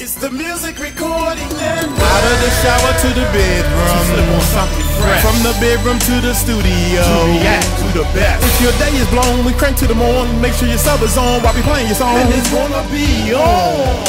It's the music recording and out of the shower to the bedroom, from the bedroom to the studio, to the best. If your day is blown, we crank to the morning. Make sure your sub is on while we playing your song, and it's gonna be on.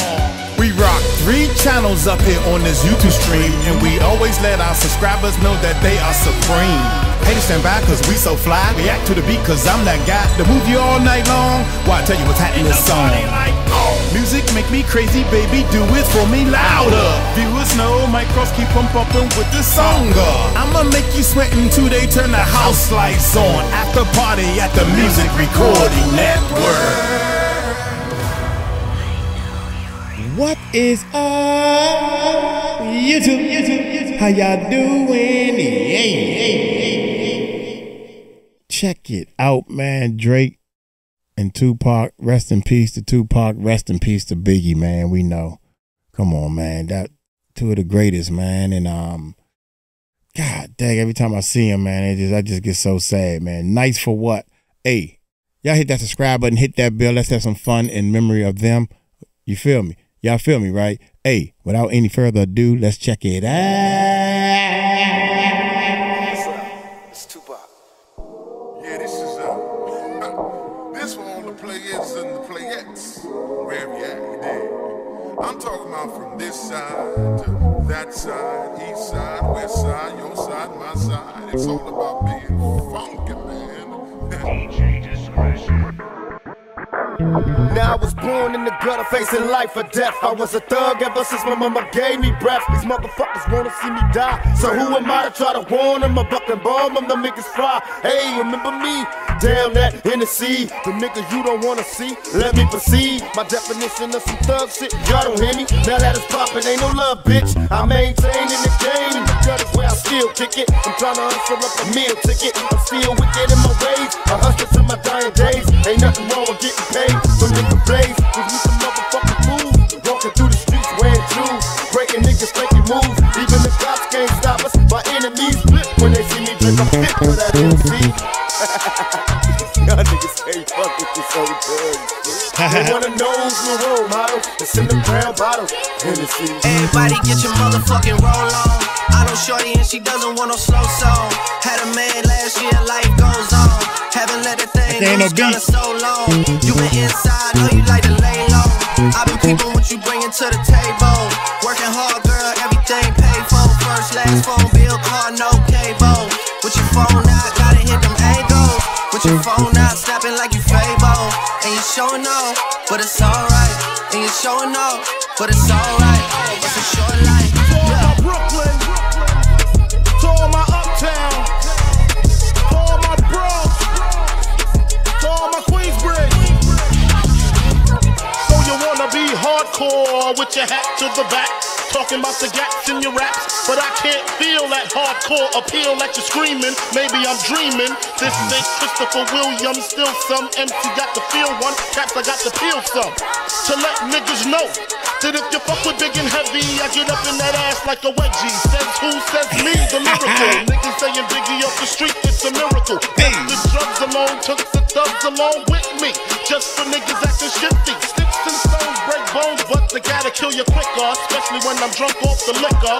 We rock 3 channels up here on this YouTube stream, and we always let our subscribers know that they are supreme. Hey, stand by, cause we so fly. React to the beat, cause I'm that guy to move you all night long while I tell you what's happening in this song. Like, oh. Music make me crazy, baby, do it for me louder. Viewers know Mike Cross keep on bumping with this song. I'ma make you sweat until they turn the house lights on. After party at the Music Recording Network. What is up, YouTube? How y'all doing? Check it out, man. Drake and Tupac. Rest in peace to Tupac. Rest in peace to Biggie, man. We know. Come on, man. That two of the greatest, man. And God dang, every time I see him, man, I just get so sad, man. Nice For What? Hey, y'all hit that subscribe button, hit that bell. Let's have some fun in memory of them. You feel me? Y'all feel me, right? Hey, without any further ado, let's check it out. What's up? It's Tupac. Yeah, this is this one on the playettes and the playettes. Wherever you at, yeah. I'm talking about from this side to that side, east side, west side, your side, my side. It's all about being funky, man. DJ Discretion. Now I was born in the gutter, facing life or death. I was a thug ever since my mama gave me breath. These motherfuckers wanna see me die, so who am I to try to warn them? I buck and bomb them, them niggas fly. Hey, remember me? Down that in the sea. The niggas you don't wanna see, let me proceed. My definition of some thug shit, y'all don't hear me? Now that it's poppin', ain't no love, bitch. I maintain in the game, in the gutters where I still kick it. I'm trying to hustle up a meal ticket. I'm still wicked in my ways, I hustle to my dying days. Ain't nothing wrong with getting paid. So nigga blaze, give me some motherfucking food. Walking through the streets wearing shoes, breaking niggas making moves. Even the cops can't stop us, my enemies flip when they see me drink a pick for that MC. Y'all niggas ain't fuck with this whole thing. They wanna know who's the role model, it's in the brown bottle. Everybody get your motherfucking roll on. I know shorty and she doesn't want no slow song. Had a man last year, life goes on. Haven't let the thing loose, no so long. You been inside, know you like to lay low. I've been peeping what you bringing to the table. Working hard, girl, everything paid for. First, last phone bill, car, no cable. With your phone out, gotta hit them angles. With your phone out, snapping like you Fable. And you're showing up, but it's alright. And you're showing up, but it's alright. It's a short life. To all my Brooklyn, to all my Uptown, to all my Bronx, to all my Queensbridge. So you wanna be hardcore with your hat to the back, talking about the gaps in your raps, but I can't feel that hardcore appeal that you're screaming. Maybe I'm dreaming. This ain't Christopher Williams, still some empty, got to feel one. Caps, I got to feel some, to let niggas know that if you fuck with big and heavy, I get up in that ass like a wedgie. Says who, says me, the miracle. Niggas saying Biggie off the street, it's a miracle. Left the drugs alone, took the thugs along with me, just for niggas acting shifty. Sticks and stones break bones, but they gotta kill you quicker, especially when I'm drunk off the liquor.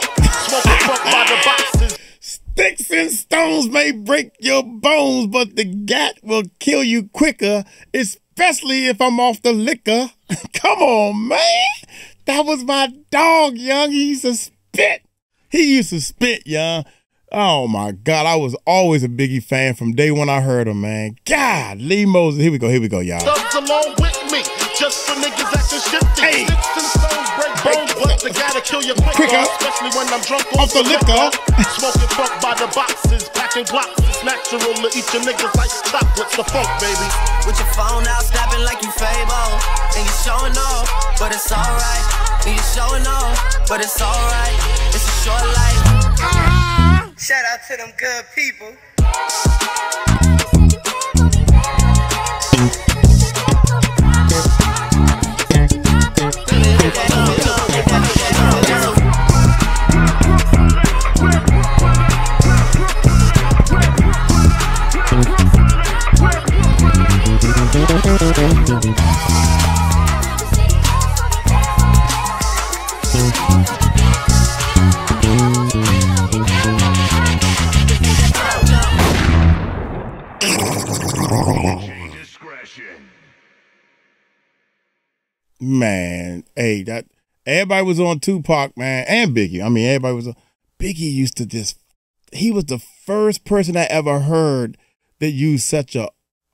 Smoke a truck by the boxes. Sticks and stones may break your bones, but the gat will kill you quicker, especially if I'm off the liquor. Come on, man. That was my dog, young. He used to spit. He used to spit, young. Oh, my God. I was always a Biggie fan from day one I heard him, man. God, Lee Moses. Here we go, y'all. Thugs along with me, just for niggas acting shifty. Hey. Sticks and stones break bones, but they gotta kill you quicker, especially when I'm drunk off the liquor. Smoking fuck by the boxes, packing blocks. It's natural to eat your niggas like chocolates. The funk, baby. With your phone out, snapping like you Fable. And you showing off, but it's alright. And you showing off, but it's alright. It's a short life. Shout out to them good people. man, hey, that everybody was on Tupac, man, and Biggie. I mean, everybody was on. Biggie used to just, he was the first person I ever heard that used such a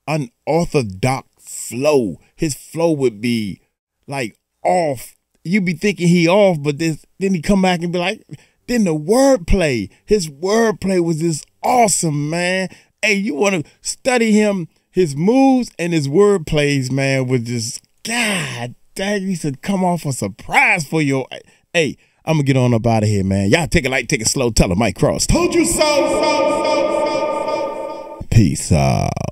unorthodox flow. His flow would be like off. You'd be thinking he off, but then he come back and be like, then the wordplay. His wordplay was just awesome, man. Hey, you want to study him, his moves and his wordplays, man, was just, God dang, he said, come off a surprise for your, hey, I'm going to get on up out of here, man. Y'all take it light, take it slow. Tell him Mike Cross told you so. Peace out.